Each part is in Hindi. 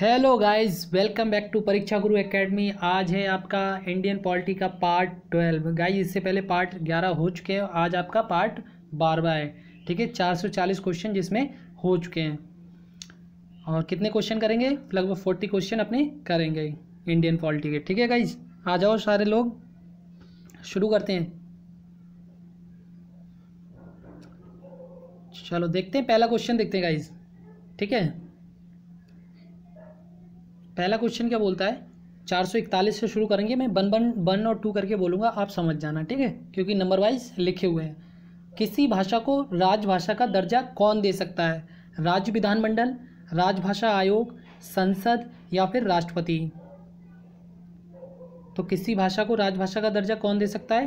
Hello guys, welcome back to Pariksha Guru academy. आज है आपका इंडियन पॉलिटी का पार्ट 12। गाइस इससे पहले पार्ट 11 हो चुके हैं, आज आपका पार्ट 12 है। ठीक है, 440 क्वेश्चन जिसमें हो चुके हैं। और कितने क्वेश्चन करेंगे? लगभग 40 क्वेश्चन अपने करेंगे इंडियन पॉलिटी के। ठीक है गाइस, आ जाओ सारे लोग, शुरू करते हैं। चलो देखते हैं, पहला क्वेश्चन देखते हैं गाइस। ठीक है, पहला क्वेश्चन क्या बोलता है? 441 से शुरू करेंगे। मैं वन और टू करके बोलूँगा, आप समझ जाना। ठीक है, क्योंकि नंबर वाइज लिखे हुए हैं। किसी भाषा को राजभाषा का दर्जा कौन दे सकता है? राज्य विधानमंडल, राजभाषा आयोग, संसद या फिर राष्ट्रपति। तो किसी भाषा को राजभाषा का दर्जा कौन दे सकता है?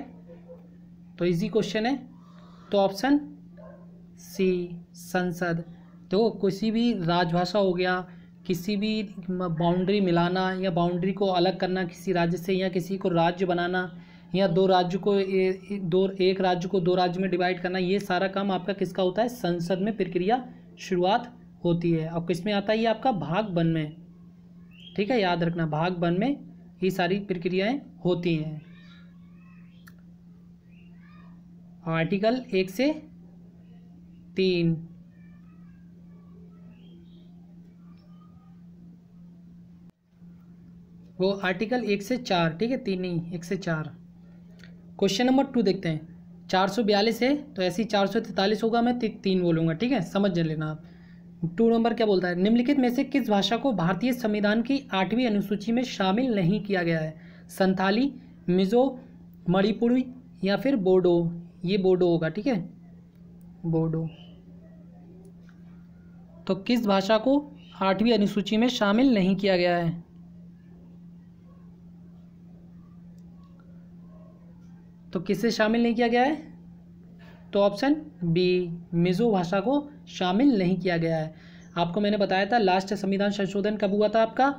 तो इजी क्वेश्चन है, तो ऑप्शन सी संसद। तो किसी भी राजभाषा हो गया, किसी भी बाउंड्री मिलाना या बाउंड्री को अलग करना किसी राज्य से, या किसी को राज्य बनाना, या एक राज्य को दो राज्य में डिवाइड करना, ये सारा काम आपका किसका होता है? संसद में प्रक्रिया शुरुआत होती है। और किसमें आता है ये? आपका भाग वन में। ठीक है, याद रखना, भाग वन में ये सारी प्रक्रियाएं होती हैं। आर्टिकल 1 से 3। वो आर्टिकल 1 से 4। ठीक है, 1 से 4। क्वेश्चन नंबर 2 देखते हैं। 442 है, तो ऐसे ही 443 होगा, मैं 3 बोलूँगा। ठीक है, समझ लेना आप। 2 नंबर क्या बोलता है? निम्नलिखित में से किस भाषा को भारतीय संविधान की 8वीं अनुसूची में शामिल नहीं किया गया है? संथाली, मिजो, मणिपुरी या फिर बोडो। ये बोडो होगा। ठीक है, बोडो। तो किस भाषा को 8वीं अनुसूची में शामिल नहीं किया गया है? तो किसे शामिल नहीं किया गया है? तो ऑप्शन बी, मिजो भाषा को शामिल नहीं किया गया है। आपको मैंने बताया था लास्ट संविधान संशोधन कब हुआ था आपका?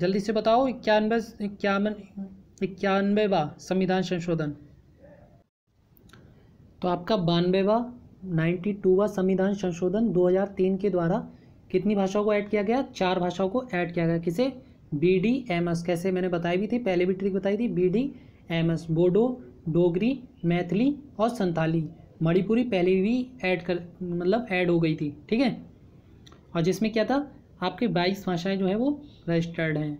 जल्दी से बताओ। 91वां संविधान संशोधन। तो आपका 92वां संविधान संशोधन 2003 के द्वारा कितनी भाषाओं को ऐड किया गया? 4 भाषाओं को ऐड किया गया। किसे? BDMS। कैसे? मैंने बताई भी थी, पहले भी ट्रिक बताई थी। BDMS, बोडो, डोगरी, मैथिली और संथाली। मणिपुरी पहले भी ऐड हो गई थी। ठीक है, और जिसमें क्या था, आपके 22 भाषाएं जो है वो रजिस्टर्ड हैं।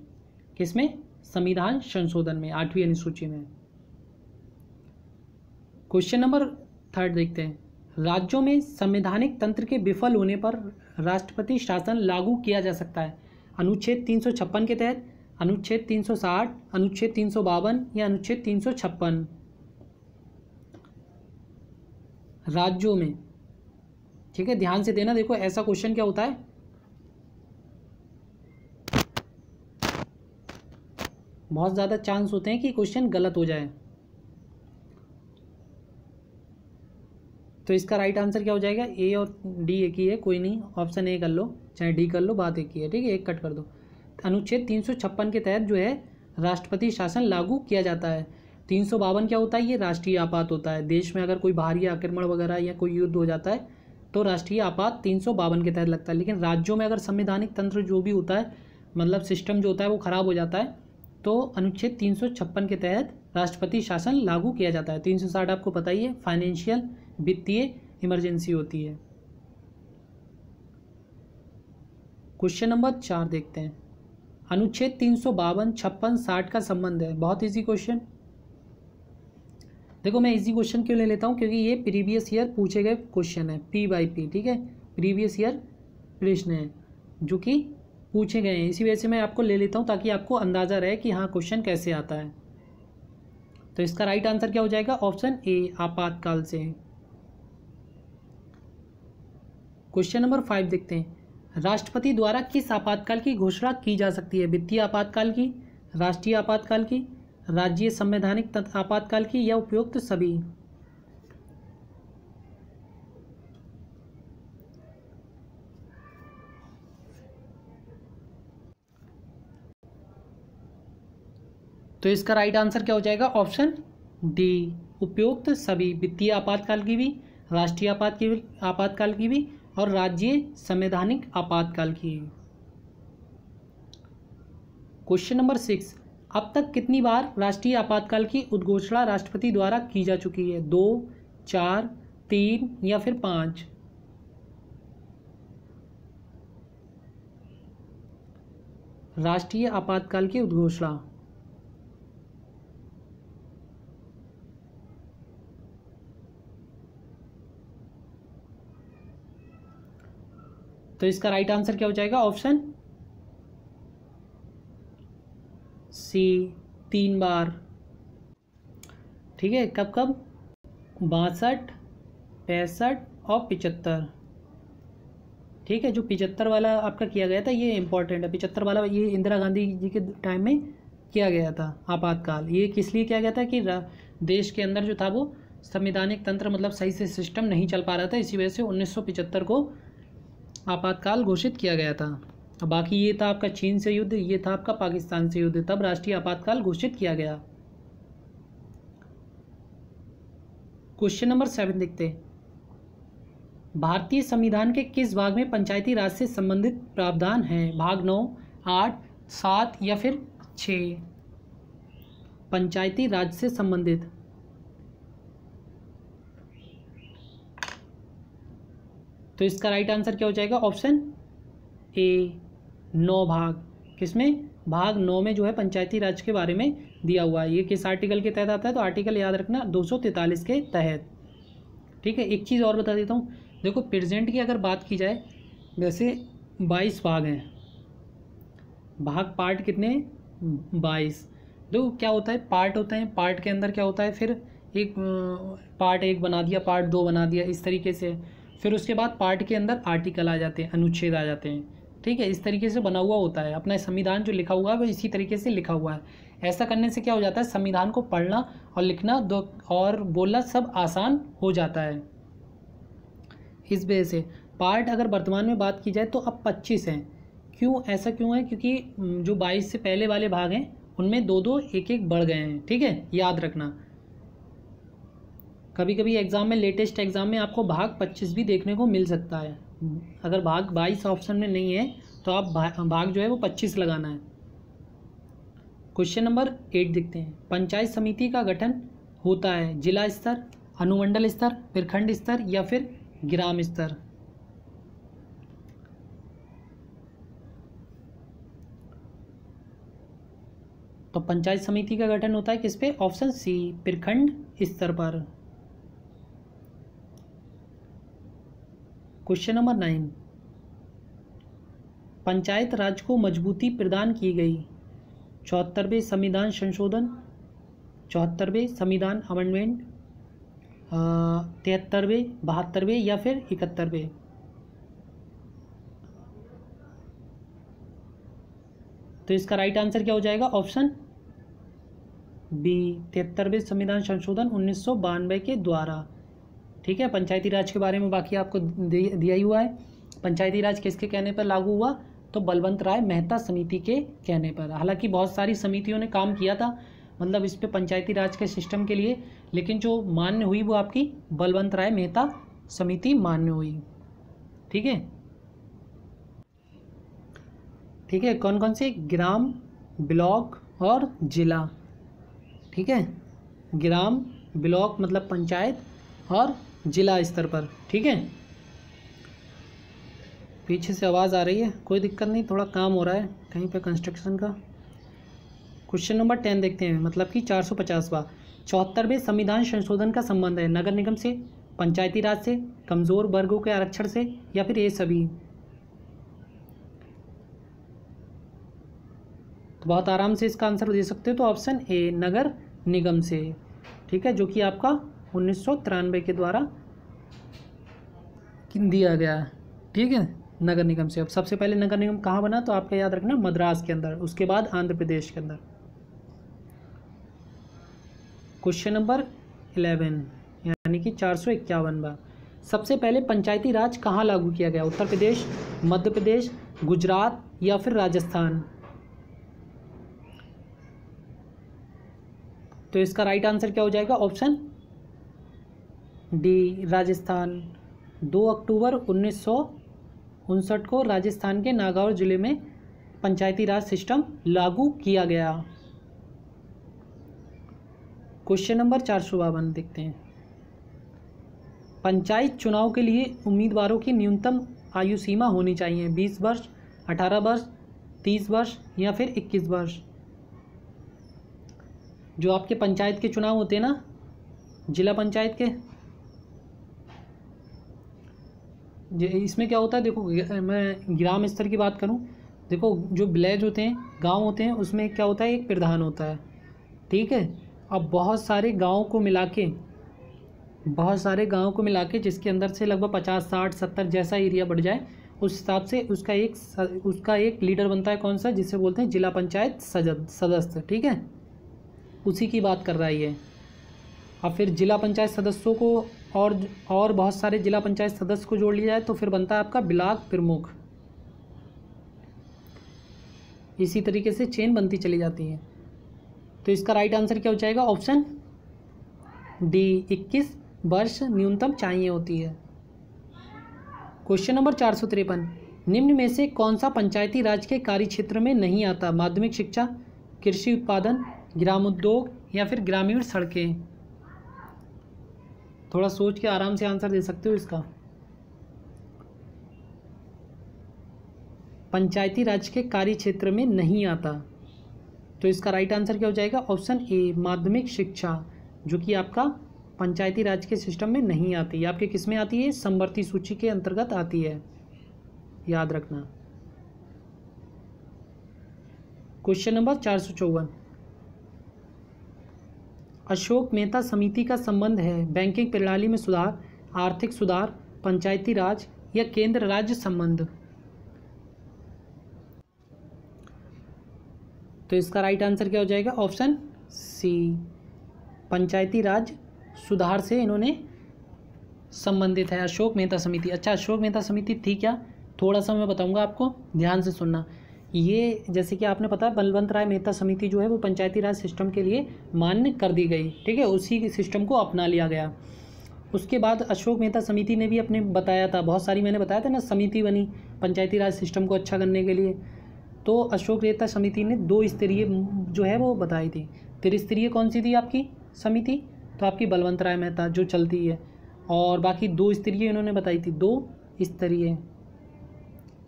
किसमें? संविधान संशोधन में, 8वीं अनुसूची में। क्वेश्चन नंबर 3 देखते हैं। राज्यों में संवैधानिक तंत्र के विफल होने पर राष्ट्रपति शासन लागू किया जा सकता है? अनुच्छेद 356 के तहत, अनुच्छेद 360, अनुच्छेद 352 या अनुच्छेद 356। राज्यों में। ठीक है, ध्यान से देना, देखो ऐसा क्वेश्चन क्या होता है। बहुत ज़्यादा चांस होते हैं कि क्वेश्चन गलत हो जाए। तो इसका राइट आंसर क्या हो जाएगा? ए और डी एक ही है, कोई नहीं, ऑप्शन ए कर लो चाहे डी कर लो, बात एक ही है। ठीक है, एक कट कर दो। अनुच्छेद 356 के तहत जो है राष्ट्रपति शासन लागू किया जाता है। 352 क्या होता है? ये राष्ट्रीय आपात होता है। देश में अगर कोई बाहरी आक्रमण वगैरह या कोई युद्ध हो जाता है तो राष्ट्रीय आपात 352 के तहत लगता है। लेकिन राज्यों में अगर संवैधानिक तंत्र जो भी होता है, मतलब सिस्टम जो होता है वो ख़राब हो जाता है, तो अनुच्छेद 356 के तहत राष्ट्रपति शासन लागू किया जाता है। 360 आपको पता ही है, फाइनेंशियल वित्तीय इमरजेंसी होती है। क्वेश्चन नंबर 4 देखते हैं। अनुच्छेद 352, 56, 60 का संबंध है। बहुत इजी क्वेश्चन। देखो मैं इजी क्वेश्चन क्यों ले लेता हूँ, क्योंकि ये प्रीवियस ईयर पूछे गए क्वेश्चन है, P/P। ठीक है, प्रीवियस ईयर प्रश्न है जो कि पूछे गए हैं, इसी वजह से मैं आपको ले लेता हूँ ताकि आपको अंदाज़ा रहे कि हाँ क्वेश्चन कैसे आता है। तो इसका राइट आंसर क्या हो जाएगा? ऑप्शन ए, आपातकाल से। क्वेश्चन नंबर 5 देखते हैं। राष्ट्रपति द्वारा किस आपातकाल की घोषणा की जा सकती है? वित्तीय आपातकाल की, राष्ट्रीय आपातकाल की, राज्य संवैधानिक आपातकाल की या उपयुक्त सभी। तो इसका राइट आंसर क्या हो जाएगा? ऑप्शन डी, उपयुक्त सभी। वित्तीय आपातकाल की भी, राष्ट्रीय आपातकाल की भी और राज्य संवैधानिक आपातकाल की। क्वेश्चन नंबर 6, अब तक कितनी बार राष्ट्रीय आपातकाल की उद्घोषणा राष्ट्रपति द्वारा की जा चुकी है? 2, 4, 3 या फिर 5? राष्ट्रीय आपातकाल की उद्घोषणा, तो इसका राइट आंसर क्या हो जाएगा? ऑप्शन सी 3 बार। ठीक है, कब कब? 62, 65 और 75। ठीक है, जो 75 वाला आपका किया गया था ये इम्पोर्टेंट है। 75 वाला ये इंदिरा गांधी जी के टाइम में किया गया था आपातकाल। ये किस लिए किया गया था कि देश के अंदर जो था वो संवैधानिक तंत्र मतलब सही से सिस्टम नहीं चल पा रहा था, इसी वजह से 1975 को आपातकाल घोषित किया गया था। बाकी ये था आपका चीन से युद्ध, ये था आपका पाकिस्तान से युद्ध, तब राष्ट्रीय आपातकाल घोषित किया गया। क्वेश्चन नंबर 7 देखते हैं, भारतीय संविधान के किस भाग में पंचायती राज से संबंधित प्रावधान हैं? भाग 9, 8, 7 या फिर 6? पंचायती राज से संबंधित, तो इसका राइट आंसर क्या हो जाएगा? ऑप्शन ए 9 भाग। किसमें? भाग 9 में जो है पंचायती राज के बारे में दिया हुआ है। ये किस आर्टिकल के तहत आता है? तो आर्टिकल याद रखना 243 के तहत। ठीक है, एक चीज़ और बता देता हूँ, देखो प्रेजेंट की अगर बात की जाए, वैसे 22 भाग हैं, भाग पार्ट कितने? 22। देखो क्या होता है, पार्ट होते हैं, पार्ट के अंदर क्या होता है, फिर एक पार्ट 1 बना दिया, पार्ट 2 बना दिया, इस तरीके से। फिर उसके बाद पार्ट के अंदर आर्टिकल आ जाते हैं, अनुच्छेद आ जाते हैं। ठीक है, इस तरीके से बना हुआ होता है अपना संविधान, जो लिखा हुआ है वो इसी तरीके से लिखा हुआ है। ऐसा करने से क्या हो जाता है, संविधान को पढ़ना और लिखना और बोलना सब आसान हो जाता है। इस वजह से पार्ट अगर वर्तमान में बात की जाए तो अब 25 हैं। क्यों ऐसा क्यों है? क्योंकि जो 22 से पहले वाले भाग हैं उनमें 2-2, 1-1 बढ़ गए हैं। ठीक है, याद रखना। कभी कभी एग्ज़ाम में, लेटेस्ट एग्ज़ाम में आपको भाग 25 भी देखने को मिल सकता है। अगर भाग 22 ऑप्शन में नहीं है तो आप भाग जो है वो 25 लगाना है। क्वेश्चन नंबर 8 देखते हैं, पंचायत समिति का गठन होता है जिला स्तर, अनुमंडल स्तर, प्रखंड स्तर या फिर ग्राम स्तर? तो पंचायत समिति का गठन होता है किस पे? ऑप्शन सी प्रखंड स्तर पर। क्वेश्चन नंबर 9, पंचायत राज को मजबूती प्रदान की गई 74वें संविधान संशोधन, 74वें संविधान अमेंडमेंट, 73वें, 72वें या फिर 71वें? तो इसका राइट आंसर क्या हो जाएगा? ऑप्शन बी 73वें संविधान संशोधन 1992 के द्वारा। ठीक है, पंचायती राज के बारे में बाकी आपको दिया ही हुआ है। पंचायती राज किसके कहने पर लागू हुआ? तो बलवंत राय मेहता समिति के कहने पर। हालांकि बहुत सारी समितियों ने काम किया था मतलब इस पे पंचायती राज के सिस्टम के लिए, लेकिन जो मान्य हुई वो आपकी बलवंत राय मेहता समिति मान्य हुई। ठीक है, ठीक है, कौन कौन से? ग्राम, ब्लॉक और जिला। ठीक है, ग्राम, ब्लॉक मतलब पंचायत और जिला स्तर पर। ठीक है, पीछे से आवाज़ आ रही है, कोई दिक्कत नहीं, थोड़ा काम हो रहा है कहीं पे कंस्ट्रक्शन का। क्वेश्चन नंबर 10 देखते हैं, मतलब कि 450वां, 74वें संविधान संशोधन का संबंध है नगर निगम से, पंचायती राज से, कमज़ोर वर्गों के आरक्षण से या फिर ये सभी? तो बहुत आराम से इसका आंसर दे सकते हो, तो ऑप्शन ए नगर निगम से। ठीक है, जो कि आपका 1993 के द्वारा दिया गया है। ठीक है, नगर निगम से। अब सबसे पहले नगर निगम कहाँ बना? तो आपका याद रखना मद्रास के अंदर, उसके बाद आंध्र प्रदेश के अंदर। क्वेश्चन नंबर 11 यानी कि 451वां, सबसे पहले पंचायती राज कहाँ लागू किया गया? उत्तर प्रदेश, मध्य प्रदेश, गुजरात या फिर राजस्थान? तो इसका राइट आंसर क्या हो जाएगा? Option D Rajasthan. 2 अक्टूबर 1959 को राजस्थान के नागौर जिले में पंचायती राज सिस्टम लागू किया गया। क्वेश्चन नंबर 452 देखते हैं। पंचायत चुनाव के लिए उम्मीदवारों की न्यूनतम आयु सीमा होनी चाहिए 20 वर्ष, 18 वर्ष, 30 वर्ष या फिर 21 वर्ष। जो आपके पंचायत के चुनाव होते हैं ना, जिला पंचायत के, इसमें क्या होता है देखो, मैं ग्राम स्तर की बात करूं, देखो जो विलेज होते हैं, गांव होते हैं, उसमें क्या होता है, एक प्रधान होता है, ठीक है। अब बहुत सारे गाँव को मिला के, जिसके अंदर से लगभग 50, 60, 70 जैसा एरिया बढ़ जाए, उस हिसाब से उसका एक लीडर बनता है। कौन सा? जिसे बोलते हैं जिला पंचायत सदस्य, ठीक है, उसी की बात कर रहा है ये। अब फिर जिला पंचायत सदस्यों को और बहुत सारे जिला पंचायत सदस्य को जोड़ लिया जाए तो फिर बनता है आपका ब्लॉक प्रमुख। इसी तरीके से चेन बनती चली जाती है। तो इसका राइट आंसर क्या हो जाएगा? ऑप्शन डी, 21 वर्ष न्यूनतम चाहिए होती है। क्वेश्चन नंबर 453, निम्न में से कौन सा पंचायती राज के कार्य क्षेत्र में नहीं आता? माध्यमिक शिक्षा, कृषि उत्पादन, ग्रामोद्योग या फिर ग्रामीण सड़कें। थोड़ा सोच के आराम से आंसर दे सकते हो इसका। पंचायती राज के कार्य क्षेत्र में नहीं आता, तो इसका राइट आंसर क्या हो जाएगा? ऑप्शन ए, माध्यमिक शिक्षा, जो कि आपका पंचायती राज के सिस्टम में नहीं आती। आपके किस में आती है? समवर्ती सूची के अंतर्गत आती है, याद रखना। क्वेश्चन नंबर 454, अशोक मेहता समिति का संबंध है बैंकिंग प्रणाली में सुधार, आर्थिक सुधार, पंचायती राज या केंद्र राज्य संबंध। तो इसका राइट आंसर क्या हो जाएगा? ऑप्शन सी, पंचायती राज सुधार से इन्होंने संबंधित है अशोक मेहता समिति। अच्छा, अशोक मेहता समिति थी क्या? थोड़ा सा मैं बताऊंगा आपको, ध्यान से सुनना। ये जैसे कि आपने पता है, बलवंत राय मेहता समिति जो है वो पंचायती राज सिस्टम के लिए मान्य कर दी गई, ठीक है, उसी सिस्टम को अपना लिया गया। उसके बाद अशोक मेहता समिति ने भी अपने बताया था, बहुत सारी मैंने बताया था ना, समिति बनी पंचायती राज सिस्टम को अच्छा करने के लिए। तो अशोक मेहता समिति ने 2 स्तरीय जो है वो बताई थी। 3 स्तरीय कौन सी थी आपकी समिति? तो आपकी बलवंत राय मेहता जो चलती है, और बाकी 2 स्तरीय इन्होंने बताई थी, 2 स्तरीय,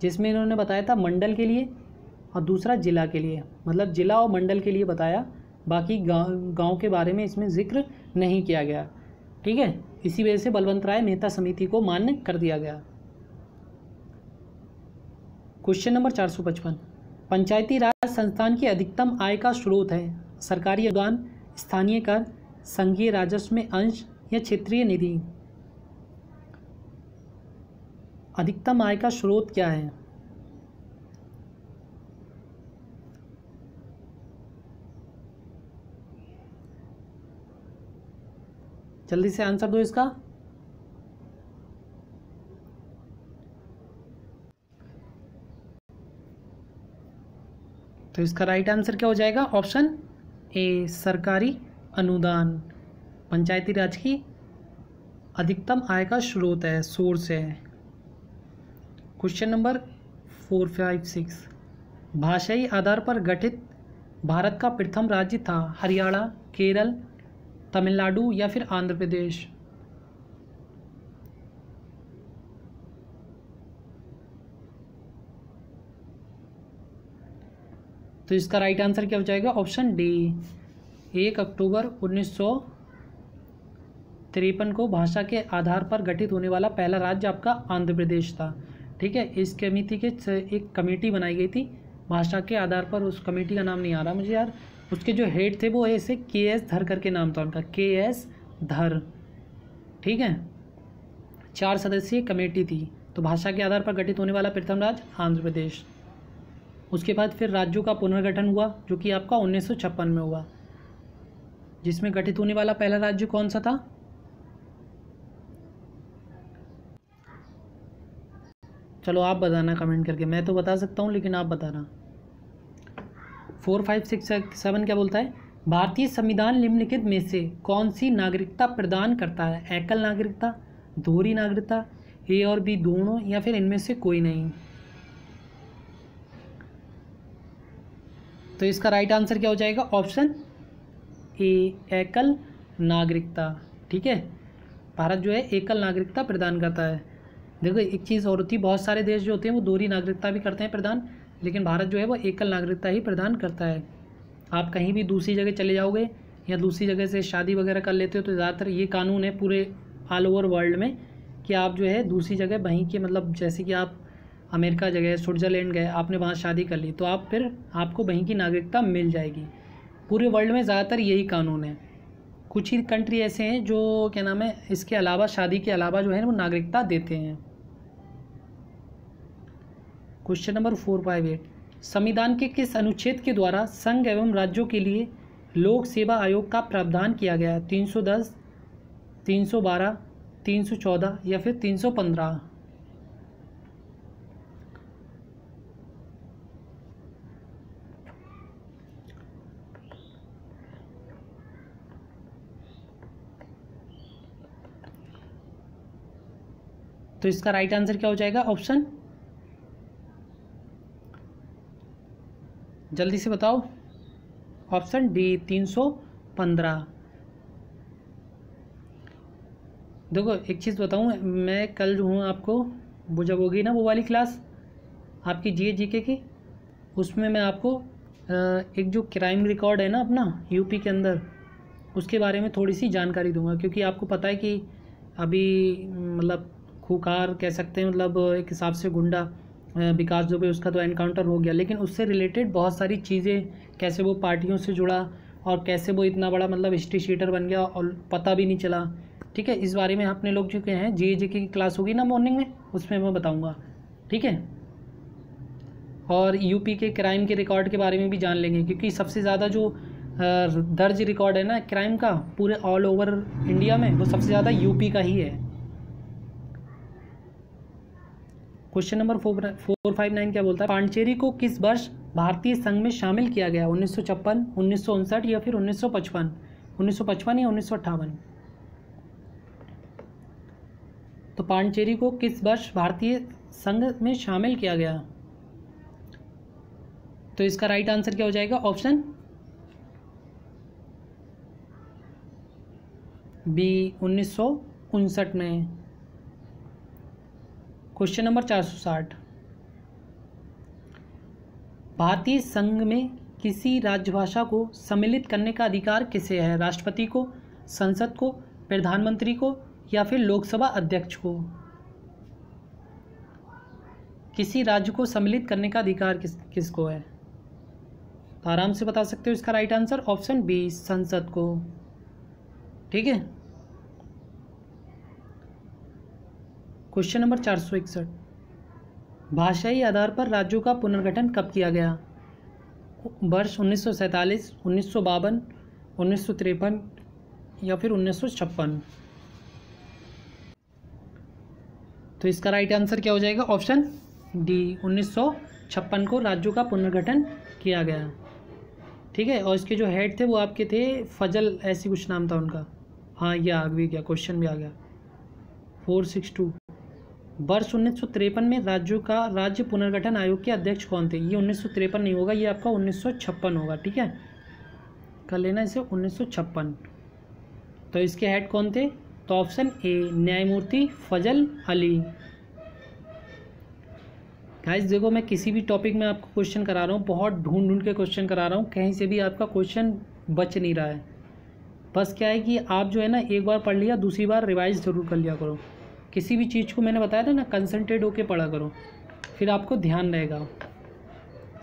जिसमें इन्होंने बताया था मंडल के लिए और दूसरा जिला के लिए, मतलब जिला और मंडल के लिए बताया, बाकी गांव के बारे में इसमें जिक्र नहीं किया गया, ठीक है। इसी वजह से बलवंत राय मेहता समिति को मान्य कर दिया गया। क्वेश्चन नंबर 455, पंचायती राज संस्थान की अधिकतम आय का स्रोत है सरकारी अनुदान, स्थानीय कर, संघीय राजस्व में अंश या क्षेत्रीय निधि। अधिकतम आय का स्रोत क्या है? जल्दी से आंसर दो इसका। तो इसका राइट आंसर क्या हो जाएगा? ऑप्शन ए, सरकारी अनुदान पंचायती राज की अधिकतम आय का स्रोत है, सोर्स है। क्वेश्चन नंबर 456, भाषाई आधार पर गठित भारत का प्रथम राज्य था हरियाणा, केरल, तमिलनाडु या फिर आंध्र प्रदेश। तो इसका राइट आंसर क्या हो जाएगा? ऑप्शन डी, 1 अक्टूबर 1953 को भाषा के आधार पर गठित होने वाला पहला राज्य आपका आंध्र प्रदेश था, ठीक है। इस कमेटी के एक कमेटी बनाई गई थी भाषा के आधार पर, उस कमेटी का नाम नहीं आ रहा मुझे यार, उसके जो हेड थे वो ऐसे KS धर करके नाम था उनका, KS धर, ठीक है। 4 सदस्यीय कमेटी थी। तो भाषा के आधार पर गठित होने वाला प्रथम राज्य आंध्र प्रदेश। उसके बाद फिर राज्यों का पुनर्गठन हुआ जो कि आपका 1956 में हुआ, जिसमें गठित होने वाला पहला राज्य कौन सा था? चलो आप बताना कमेंट करके, मैं तो बता सकता हूं लेकिन आप बताना। 4, 5, 6, 7 क्या बोलता है? भारतीय संविधान निम्नलिखित में से कौन सी नागरिकता प्रदान करता है? एकल नागरिकता, दोहरी नागरिकता, ए और बी दोनों, या फिर इनमें से कोई नहीं। तो इसका राइट आंसर क्या हो जाएगा? ऑप्शन ए, एकल नागरिकता। ठीक है, भारत जो है एकल नागरिकता प्रदान करता है। देखो एक चीज़ और होती है, बहुत सारे देश जो होते हैं वो दोहरी नागरिकता भी करते हैं प्रदान, लेकिन भारत जो है वो एकल नागरिकता ही प्रदान करता है। आप कहीं भी दूसरी जगह चले जाओगे या दूसरी जगह से शादी वगैरह कर लेते हो तो ज़्यादातर ये कानून है पूरे ऑल ओवर वर्ल्ड में कि आप जो है दूसरी जगह वहीं के, मतलब जैसे कि आप अमेरिका जगह स्विट्ज़रलैंड गए, आपने वहाँ शादी कर ली तो आप फिर आपको वहीं की नागरिकता मिल जाएगी। पूरे वर्ल्ड में ज़्यादातर यही कानून है। कुछ ही कंट्री ऐसे हैं जो क्या नाम है इसके अलावा, शादी के अलावा जो है वो नागरिकता देते हैं। क्वेश्चन नंबर 458, संविधान के किस अनुच्छेद के द्वारा संघ एवं राज्यों के लिए लोक सेवा आयोग का प्रावधान किया गया है? 310, 312, 314 या फिर 315? तो इसका राइट आंसर क्या हो जाएगा? ऑप्शन, जल्दी से बताओ, ऑप्शन डी 315। देखो एक चीज़ बताऊं, मैं कल जो हूँ आपको वो जब होगी ना वो वाली क्लास आपकी जीके की, उसमें मैं आपको एक जो क्राइम रिकॉर्ड है ना अपना यूपी के अंदर, उसके बारे में थोड़ी सी जानकारी दूंगा, क्योंकि आपको पता है कि अभी मतलब खूकार कह सकते हैं, मतलब एक हिसाब से गुंडा विकास दुबे, उसका तो एनकाउंटर हो गया, लेकिन उससे रिलेटेड बहुत सारी चीज़ें, कैसे वो पार्टियों से जुड़ा और कैसे वो इतना बड़ा मतलब हिस्ट्री शीटर बन गया और पता भी नहीं चला। ठीक है, इस बारे में अपने लोग जो हैं जीके की क्लास होगी ना मॉर्निंग में, उसमें मैं बताऊँगा। ठीक है, और यूपी के क्राइम के रिकॉर्ड के बारे में भी जान लेंगे, क्योंकि सबसे ज़्यादा जो दर्ज रिकॉर्ड है ना क्राइम का पूरे ऑल ओवर इंडिया में, वो सबसे ज़्यादा यूपी का ही है। क्वेश्चन नंबर 459 क्या बोलता है? पांडिचेरी को किस वर्ष भारतीय संघ में शामिल किया गया? 1956, 1959 या फिर 1955? 1955 या 1958? तो पांडिचेरी को किस वर्ष भारतीय संघ में शामिल किया गया? तो इसका राइट आंसर क्या हो जाएगा? ऑप्शन बी 1959 में। क्वेश्चन नंबर 460, भारतीय संघ में किसी राज्यभाषा को सम्मिलित करने का अधिकार किसे है? राष्ट्रपति को, संसद को, प्रधानमंत्री को या फिर लोकसभा अध्यक्ष को? किसी राज्य को सम्मिलित करने का अधिकार किसको है? तो आराम से बता सकते हो, इसका राइट आंसर ऑप्शन बी, संसद को। ठीक है, क्वेश्चन नंबर 461, भाषाई आधार पर राज्यों का पुनर्गठन कब किया गया? वर्ष 1947, 1952, 1953 या फिर 1956? तो इसका राइट आंसर क्या हो जाएगा? ऑप्शन डी 1956 को राज्यों का पुनर्गठन किया गया। ठीक है, और इसके जो हेड थे वो आपके थे फजल, ऐसी कुछ नाम था उनका। हाँ, ये आ भी गया, क्वेश्चन भी आ गया। 462, वर्ष 1953 में राज्यों का राज्य पुनर्गठन आयोग के अध्यक्ष कौन थे? ये 1953 नहीं होगा, ये आपका 1956 होगा। ठीक है, कर लेना इसे 1956। तो इसके हेड कौन थे? तो ऑप्शन ए, न्यायमूर्ति फजल अली। गाइस देखो, मैं किसी भी टॉपिक में आपको क्वेश्चन करा रहा हूँ, बहुत ढूंढ ढूंढ के क्वेश्चन करा रहा हूँ, कहीं से भी आपका क्वेश्चन बच नहीं रहा है। बस क्या है कि आप जो है ना एक बार पढ़ लिया, दूसरी बार रिवाइज ज़रूर कर लिया करो। किसी भी चीज़ को, मैंने बताया था ना, कंसंट्रेट होकर पढ़ा करो, फिर आपको ध्यान रहेगा।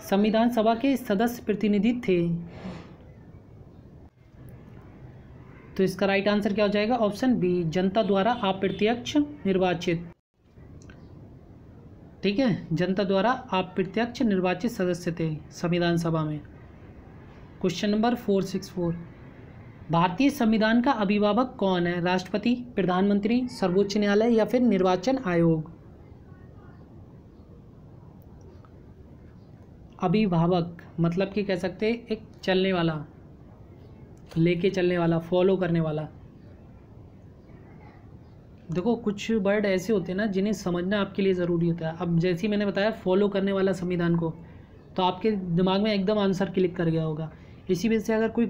संविधान सभा के सदस्य प्रतिनिधि थे। तो इसका राइट आंसर क्या हो जाएगा? ऑप्शन बी, जनता द्वारा अप्रत्यक्ष निर्वाचित। ठीक है, जनता द्वारा अप्रत्यक्ष निर्वाचित सदस्य थे संविधान सभा में। क्वेश्चन नंबर 464, भारतीय संविधान का अभिभावक कौन है? राष्ट्रपति, प्रधानमंत्री, सर्वोच्च न्यायालय या फिर निर्वाचन आयोग? अभिभावक मतलब कि कह सकते हैं एक चलने वाला, लेके चलने वाला, फॉलो करने वाला। देखो कुछ वर्ड ऐसे होते हैं ना जिन्हें समझना आपके लिए ज़रूरी होता है। अब जैसे ही मैंने बताया फॉलो करने वाला संविधान को, तो आपके दिमाग में एकदम आंसर क्लिक कर गया होगा। इसी वजह से अगर कोई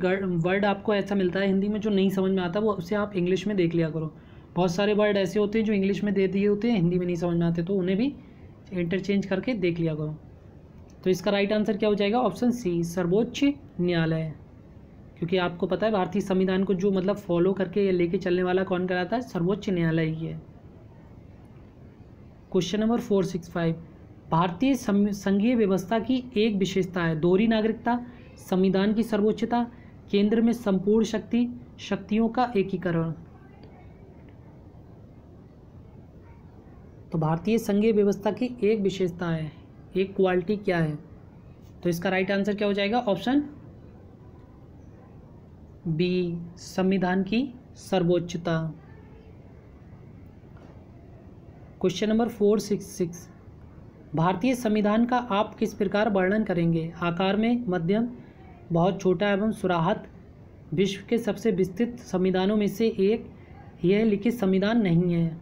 वर्ड आपको ऐसा मिलता है हिंदी में जो नहीं समझ में आता, वो उसे आप इंग्लिश में देख लिया करो। बहुत सारे वर्ड ऐसे होते हैं जो इंग्लिश में दे दिए होते हैं, हिंदी में नहीं समझ में आते, तो उन्हें भी इंटरचेंज करके देख लिया करो। तो इसका राइट आंसर क्या हो जाएगा? ऑप्शन सी, सर्वोच्च न्यायालय। क्योंकि आपको पता है भारतीय संविधान को जो मतलब फॉलो करके लेके चलने वाला कौन कराता है? सर्वोच्च न्यायालय ही है। क्वेश्चन नंबर 465, भारतीय संघीय व्यवस्था की एक विशेषता है दोहरी नागरिकता, संविधान की सर्वोच्चता, केंद्र में संपूर्ण शक्तियों का एकीकरण। तो भारतीय संघीय व्यवस्था की एक विशेषता है, एक क्वालिटी क्या है? तो इसका राइट आंसर क्या हो जाएगा? ऑप्शन बी, संविधान की सर्वोच्चता। क्वेश्चन नंबर 466, भारतीय संविधान का आप किस प्रकार वर्णन करेंगे? आकार में मध्यम, बहुत छोटा एवं सुराहत। विश्व के सबसे विस्तृत संविधानों में से एक, यह लिखित संविधान नहीं है।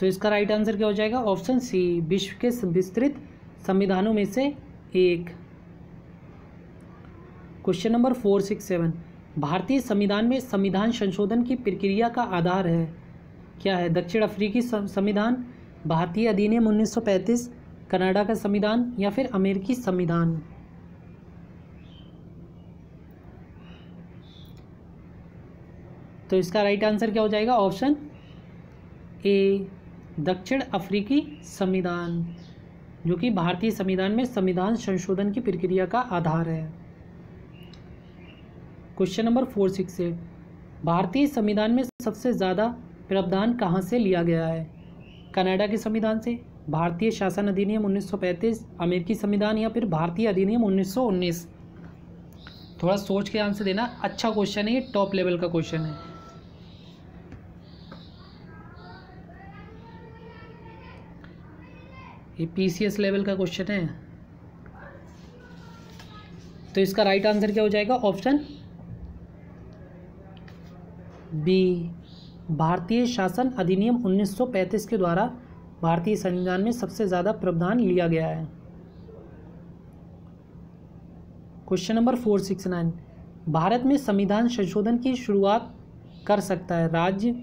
तो इसका राइट आंसर क्या हो जाएगा? ऑप्शन सी, विश्व के विस्तृत संविधानों में से एक। क्वेश्चन नंबर 467, भारतीय संविधान में संविधान संशोधन की प्रक्रिया का आधार है क्या है? दक्षिण अफ्रीकी संविधान, भारतीय अधिनियम 1935, कनाडा का संविधान या फिर अमेरिकी संविधान। तो इसका राइट आंसर क्या हो जाएगा? ऑप्शन ए, दक्षिण अफ्रीकी संविधान, जो कि भारतीय संविधान में संविधान संशोधन की प्रक्रिया का आधार है। क्वेश्चन नंबर 468, भारतीय संविधान में सबसे ज़्यादा प्रावधान कहाँ से लिया गया है? कनाडा के संविधान से, भारतीय शासन अधिनियम 1935, अमेरिकी संविधान या फिर भारतीय अधिनियम 1919। थोड़ा सोच के आंसर देना, अच्छा क्वेश्चन है ये, टॉप लेवल का क्वेश्चन है। ये पीसीएस लेवल का क्वेश्चन है। तो इसका राइट आंसर क्या हो जाएगा? ऑप्शन बी, भारतीय शासन अधिनियम 1935 के द्वारा भारतीय संविधान में सबसे ज़्यादा प्रावधान लिया गया है। क्वेश्चन नंबर 469, भारत में संविधान संशोधन की शुरुआत कर सकता है राज्य,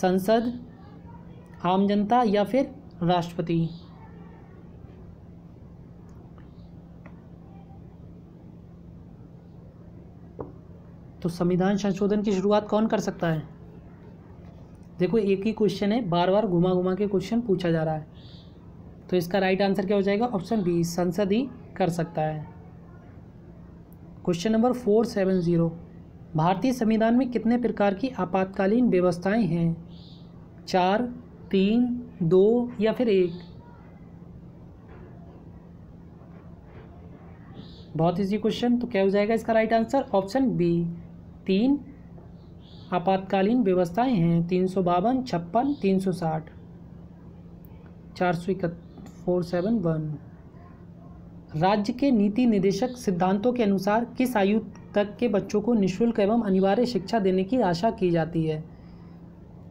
संसद, आम जनता या फिर राष्ट्रपति। तो संविधान संशोधन की शुरुआत कौन कर सकता है? देखो एक ही क्वेश्चन है, बार बार घुमा घुमा के क्वेश्चन पूछा जा रहा है। तो इसका राइट आंसर क्या हो जाएगा? ऑप्शन बी, संसद ही कर सकता है। क्वेश्चन नंबर 470, भारतीय संविधान में कितने प्रकार की आपातकालीन व्यवस्थाएं हैं? 4, 3, 2 या फिर 1। बहुत इजी क्वेश्चन, तो क्या हो जाएगा इसका राइट आंसर? ऑप्शन बी, 3 आपातकालीन व्यवस्थाएं हैं, 352, 56, 360, 471। राज्य के नीति निदेशक सिद्धांतों के अनुसार किस आयु तक के बच्चों को निःशुल्क एवं अनिवार्य शिक्षा देने की आशा की जाती है?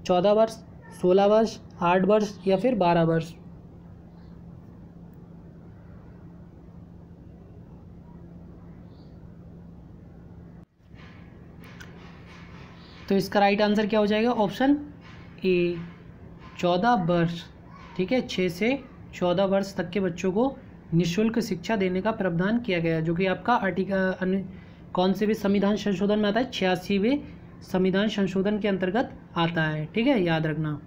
14 वर्ष, 16 वर्ष, 8 वर्ष या फिर 12 वर्ष। तो इसका राइट आंसर क्या हो जाएगा? ऑप्शन ए, 14 वर्ष। ठीक है, 6 से 14 वर्ष तक के बच्चों को निःशुल्क शिक्षा देने का प्रावधान किया गया, जो कि आपका आर्टिकल कौन से भी संविधान संशोधन में आता है? 86वें संविधान संशोधन के अंतर्गत आता है। ठीक है, याद रखना।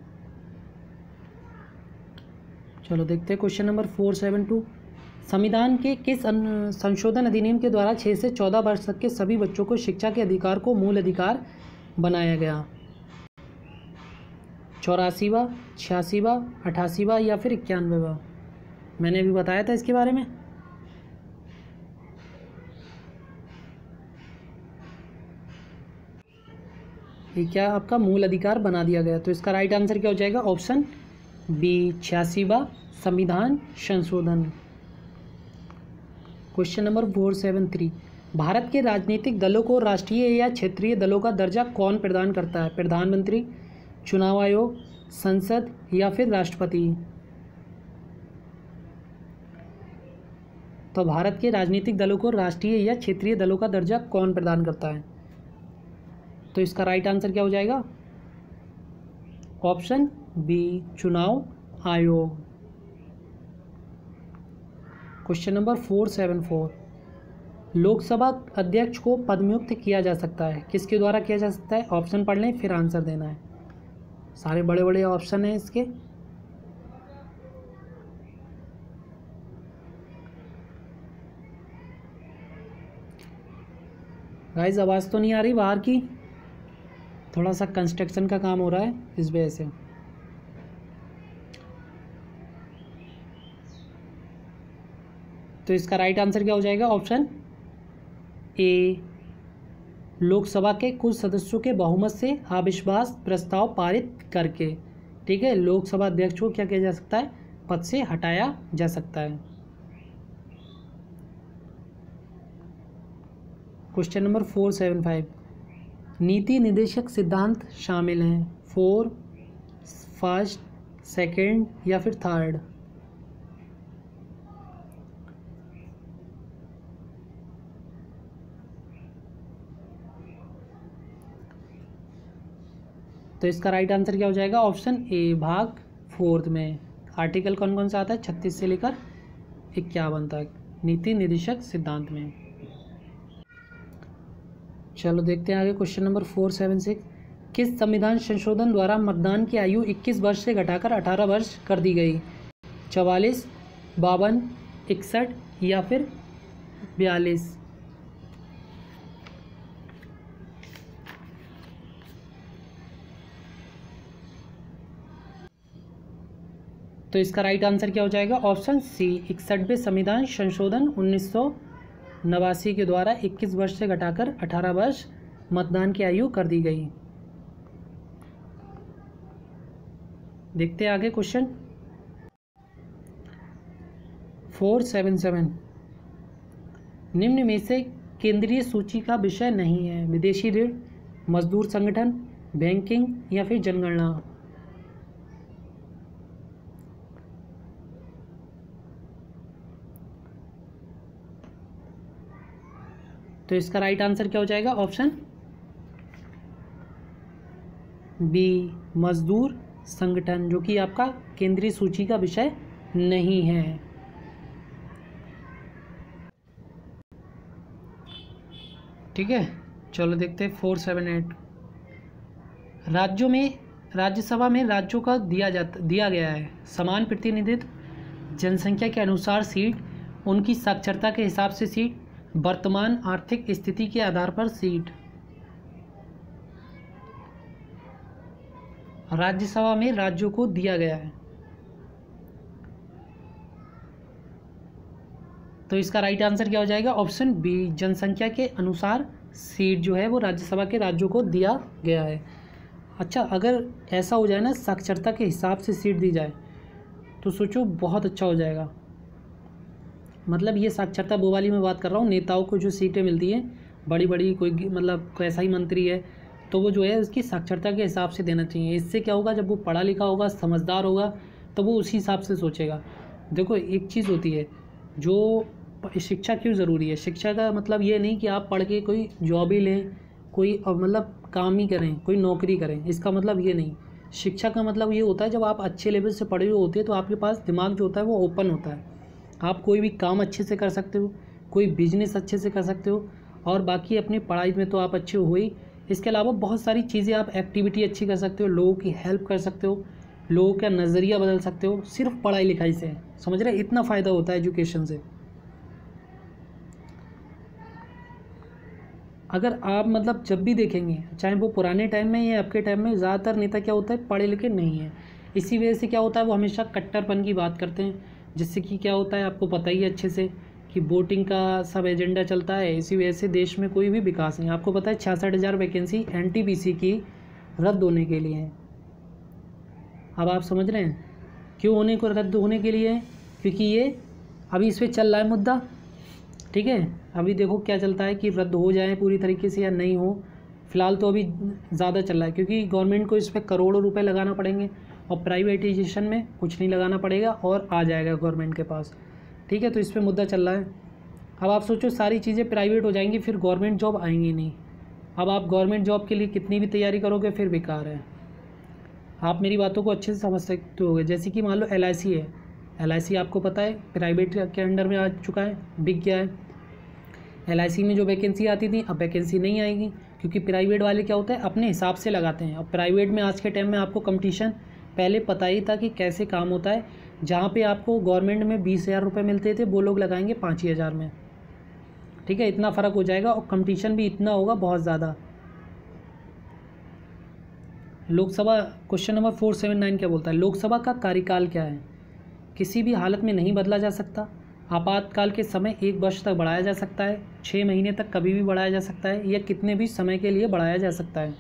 चलो देखते हैं क्वेश्चन नंबर 472, संविधान के किस संशोधन अधिनियम के द्वारा 6 से 14 वर्ष तक के सभी बच्चों को शिक्षा के अधिकार को मूल अधिकार बनाया गया? 84वां, 86वां, 88वां या फिर 91वां। मैंने अभी बताया था इसके बारे में। ये क्या आपका मूल अधिकार बना दिया गया। तो इसका राइट आंसर क्या हो जाएगा? ऑप्शन बी, 86वां संविधान संशोधन। क्वेश्चन नंबर 473, भारत के राजनीतिक दलों को राष्ट्रीय या क्षेत्रीय दलों का दर्जा कौन प्रदान करता है? प्रधानमंत्री, चुनाव आयोग, संसद या फिर राष्ट्रपति। तो भारत के राजनीतिक दलों को राष्ट्रीय या क्षेत्रीय दलों का दर्जा कौन प्रदान करता है? तो इसका राइट आंसर क्या हो जाएगा? ऑप्शन बी, चुनाव आयोग। क्वेश्चन नंबर 474, लोकसभा अध्यक्ष को पदमुक्त किया जा सकता है, किसके द्वारा किया जा सकता है? ऑप्शन पढ़ लें फिर आंसर देना है, सारे बड़े बड़े ऑप्शन हैं इसके। गाइस आवाज़ तो नहीं आ रही बाहर की, थोड़ा सा कंस्ट्रक्शन का काम हो रहा है इस वजह से। तो इसका राइट आंसर क्या हो जाएगा? ऑप्शन ए, लोकसभा के कुछ सदस्यों के बहुमत से अविश्वास प्रस्ताव पारित करके। ठीक है, लोकसभा अध्यक्ष को क्या किया जा सकता है? पद से हटाया जा सकता है। क्वेश्चन नंबर 475, नीति निदेशक सिद्धांत शामिल हैं, 1, 2, 3 या फिर 4। तो इसका राइट आंसर क्या हो जाएगा? ऑप्शन ए, भाग 4 में। आर्टिकल कौन कौन सा आता है? 36 से लेकर 51 तक नीति निदेशक सिद्धांत में। चलो देखते हैं आगे, क्वेश्चन नंबर 476, किस संविधान संशोधन द्वारा मतदान की आयु 21 वर्ष से घटाकर 18 वर्ष कर दी गई? 44, 52, 61 या फिर 42। तो इसका राइट आंसर क्या हो जाएगा? ऑप्शन सी, 61वें संविधान संशोधन 1989 के द्वारा 21 वर्ष से घटाकर 18 वर्ष मतदान की आयु कर दी गई। देखते हैं आगे क्वेश्चन 477, निम्न में से केंद्रीय सूची का विषय नहीं है, विदेशी ऋण, मजदूर संगठन, बैंकिंग या फिर जनगणना। तो इसका राइट आंसर क्या हो जाएगा? ऑप्शन बी, मजदूर संगठन, जो कि आपका केंद्रीय सूची का विषय नहीं है। ठीक है, चलो देखते हैं 478, राज्यों में राज्यसभा में राज्यों का दिया गया है समान प्रतिनिधित्व, जनसंख्या के अनुसार सीट, उनकी साक्षरता के हिसाब से सीट, वर्तमान आर्थिक स्थिति के आधार पर सीट। राज्यसभा में राज्यों को दिया गया है, तो इसका राइट आंसर क्या हो जाएगा? ऑप्शन बी, जनसंख्या के अनुसार सीट जो है वो राज्यसभा के राज्यों को दिया गया है। अच्छा, अगर ऐसा हो जाए ना, साक्षरता के हिसाब से सीट दी जाए, तो सोचो बहुत अच्छा हो जाएगा। मतलब ये साक्षरता वो वाली मैं बात कर रहा हूँ, नेताओं को जो सीटें मिलती हैं बड़ी बड़ी, कोई मतलब कैसा ही मंत्री है, तो वो जो है उसकी साक्षरता के हिसाब से देना चाहिए। इससे क्या होगा, जब वो पढ़ा लिखा होगा, समझदार होगा, तो वो उसी हिसाब से सोचेगा। देखो एक चीज़ होती है, जो शिक्षा क्यों ज़रूरी है, शिक्षा का मतलब ये नहीं कि आप पढ़ के कोई जॉब ही लें, कोई मतलब काम ही करें, कोई नौकरी करें, इसका मतलब ये नहीं। शिक्षा का मतलब ये होता है, जब आप अच्छे लेवल से पढ़े हुए होते हैं तो आपके पास दिमाग जो होता है वो ओपन होता है, आप कोई भी काम अच्छे से कर सकते हो, कोई बिजनेस अच्छे से कर सकते हो, और बाकी अपनी पढ़ाई में तो आप अच्छे हो ही, इसके अलावा बहुत सारी चीज़ें आप एक्टिविटी अच्छी कर सकते हो, लोगों की हेल्प कर सकते हो, लोगों का नज़रिया बदल सकते हो, सिर्फ पढ़ाई लिखाई से। समझ रहे, इतना फ़ायदा होता है एजुकेशन से। अगर आप मतलब जब भी देखेंगे, चाहे वो पुराने टाइम में या आपके टाइम में, ज़्यादातर नेता क्या होता है, पढ़े लिखे नहीं है। इसी वजह से क्या होता है, वो हमेशा कट्टरपन की बात करते हैं, जिससे कि क्या होता है, आपको पता ही अच्छे से कि वोटिंग का सब एजेंडा चलता है। इसी वजह से देश में कोई भी विकास नहीं। आपको पता है 66,000 वैकेंसी NTPC की रद्द होने के लिए है। अब आप समझ रहे हैं क्यों होने को रद्द होने के लिए है, क्योंकि ये अभी इस पर चल रहा है मुद्दा। ठीक है, अभी देखो क्या चलता है कि रद्द हो जाए पूरी तरीके से या नहीं हो, फिलहाल तो अभी ज़्यादा चल रहा है, क्योंकि गवर्नमेंट को इस पर करोड़ों रुपये लगाना पड़ेंगे। और प्राइवेटाइजेशन में कुछ नहीं लगाना पड़ेगा और आ जाएगा गवर्नमेंट के पास। ठीक है, तो इस पर मुद्दा चल रहा है। अब आप सोचो सारी चीज़ें प्राइवेट हो जाएंगी, फिर गवर्नमेंट जॉब आएंगी नहीं। अब आप गवर्नमेंट जॉब के लिए कितनी भी तैयारी करोगे फिर बेकार है। आप मेरी बातों को अच्छे से समझ सकते होगे। जैसे कि मान लो LIC है, LIC आपको पता है प्राइवेट के अंडर में आ चुका है, बिक गया है। LIC में जो वैकेंसी आती थी अब वैकेंसी नहीं आएगी, क्योंकि प्राइवेट वाले क्या होता है अपने हिसाब से लगाते हैं। और प्राइवेट में आज के टाइम में आपको कंपटीशन पहले पता ही था कि कैसे काम होता है। जहाँ पे आपको गवर्नमेंट में 20,000 रुपये मिलते थे, वो लोग लगाएंगे 5,000 में। ठीक है, इतना फ़र्क हो जाएगा और कंपटीशन भी इतना होगा बहुत ज़्यादा। लोकसभा क्वेश्चन नंबर 479 क्या बोलता है, लोकसभा का कार्यकाल क्या है? किसी भी हालत में नहीं बदला जा सकता। आपातकाल के समय 1 वर्ष तक बढ़ाया जा सकता है, 6 महीने तक कभी भी बढ़ाया जा सकता है, या कितने भी समय के लिए बढ़ाया जा सकता है।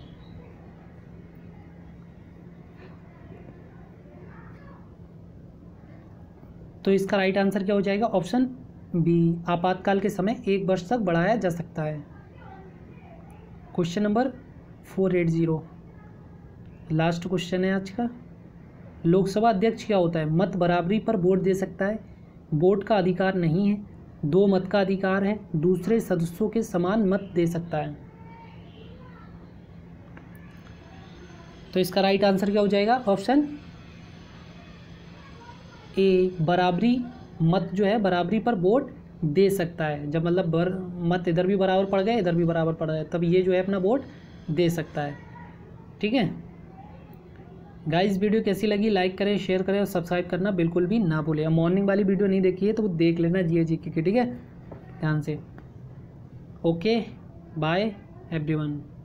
तो इसका राइट आंसर क्या हो जाएगा? ऑप्शन बी, आपातकाल के समय 1 वर्ष तक बढ़ाया जा सकता है। क्वेश्चन नंबर 480 लास्ट क्वेश्चन है आज का। लोकसभा अध्यक्ष क्या होता है? मत बराबरी पर वोट दे सकता है, वोट का अधिकार नहीं है, 2 मत का अधिकार है, दूसरे सदस्यों के समान मत दे सकता है। तो इसका राइट आंसर क्या हो जाएगा? ऑप्शन ए, बराबरी मत जो है बराबरी पर वोट दे सकता है। जब मतलब मत इधर भी बराबर पड़ गए इधर भी बराबर पड़ गए, तब ये जो है अपना वोट दे सकता है। ठीक है गाइस, वीडियो कैसी लगी लाइक करें, शेयर करें और सब्सक्राइब करना बिल्कुल भी ना भूलें। मॉर्निंग वाली वीडियो नहीं देखी है तो वो देख लेना GA GK की, ठीक है ध्यान से। Okay, bye everyone.